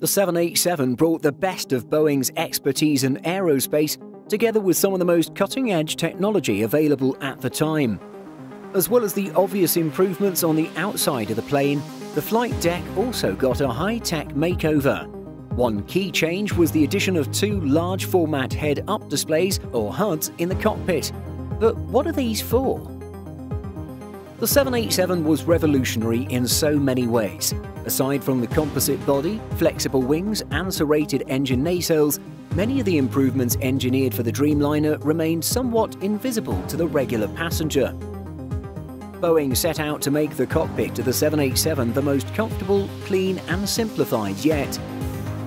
The 787 brought the best of Boeing's expertise in aerospace, together with some of the most cutting-edge technology available at the time. As well as the obvious improvements on the outside of the plane, the flight deck also got a high-tech makeover. One key change was the addition of two large format head-up displays, or HUDs, in the cockpit. But what are these for? The 787 was revolutionary in so many ways. Aside from the composite body, flexible wings and serrated engine nacelles, many of the improvements engineered for the Dreamliner remained somewhat invisible to the regular passenger. Boeing set out to make the cockpit of the 787 the most comfortable, clean and simplified yet.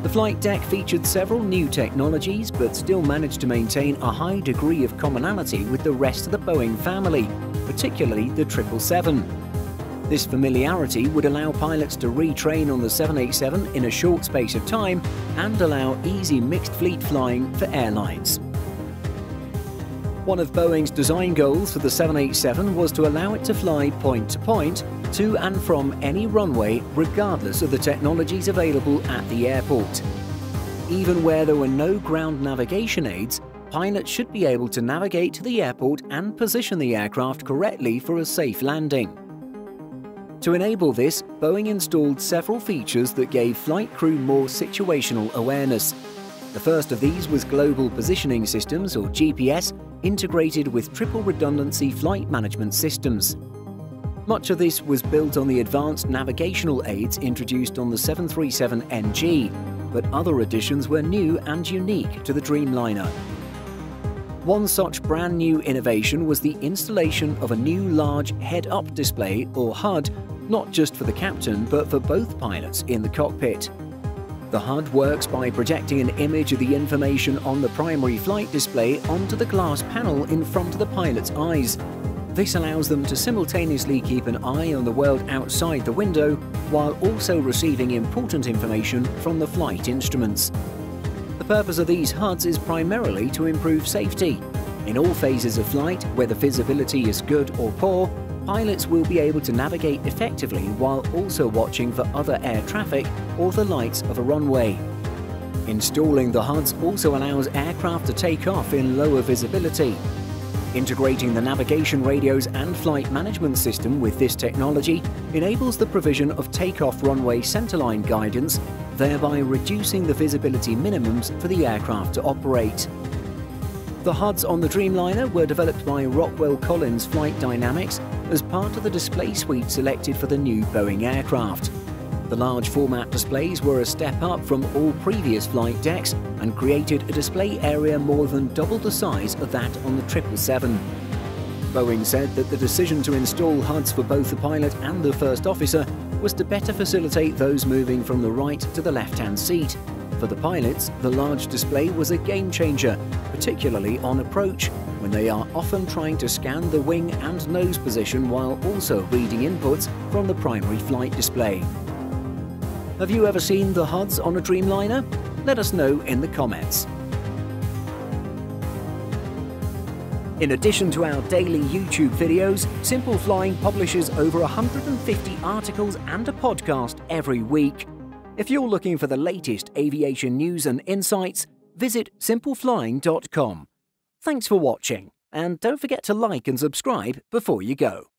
The flight deck featured several new technologies but still managed to maintain a high degree of commonality with the rest of the Boeing family, particularly the 777. This familiarity would allow pilots to retrain on the 787 in a short space of time and allow easy mixed fleet flying for airlines. One of Boeing's design goals for the 787 was to allow it to fly point-to-point, to and from any runway, regardless of the technologies available at the airport. Even where there were no ground navigation aids, pilots should be able to navigate to the airport and position the aircraft correctly for a safe landing. To enable this, Boeing installed several features that gave flight crew more situational awareness. The first of these was Global Positioning Systems, or GPS, integrated with triple redundancy flight management systems. Much of this was built on the advanced navigational aids introduced on the 737NG, but other additions were new and unique to the Dreamliner. One such brand new innovation was the installation of a new large head-up display, or HUD, not just for the captain but for both pilots in the cockpit. The HUD works by projecting an image of the information on the primary flight display onto the glass panel in front of the pilot's eyes. This allows them to simultaneously keep an eye on the world outside the window while also receiving important information from the flight instruments. The purpose of these HUDs is primarily to improve safety. In all phases of flight, whether visibility is good or poor, pilots will be able to navigate effectively while also watching for other air traffic or the lights of a runway. Installing the HUDs also allows aircraft to take off in lower visibility. Integrating the navigation radios and flight management system with this technology enables the provision of takeoff runway centerline guidance, thereby reducing the visibility minimums for the aircraft to operate. The HUDs on the Dreamliner were developed by Rockwell Collins Flight Dynamics as part of the display suite selected for the new Boeing aircraft. The large format displays were a step up from all previous flight decks and created a display area more than double the size of that on the 777. Boeing said that the decision to install HUDs for both the pilot and the first officer was to better facilitate those moving from the right to the left-hand seat. For the pilots, the large display was a game-changer, particularly on approach, when they are often trying to scan the wing and nose position while also reading inputs from the primary flight display. Have you ever seen the HUDs on a Dreamliner? Let us know in the comments. In addition to our daily YouTube videos, Simple Flying publishes over 150 articles and a podcast every week. If you're looking for the latest aviation news and insights, visit simpleflying.com. Thanks for watching, and don't forget to like and subscribe before you go.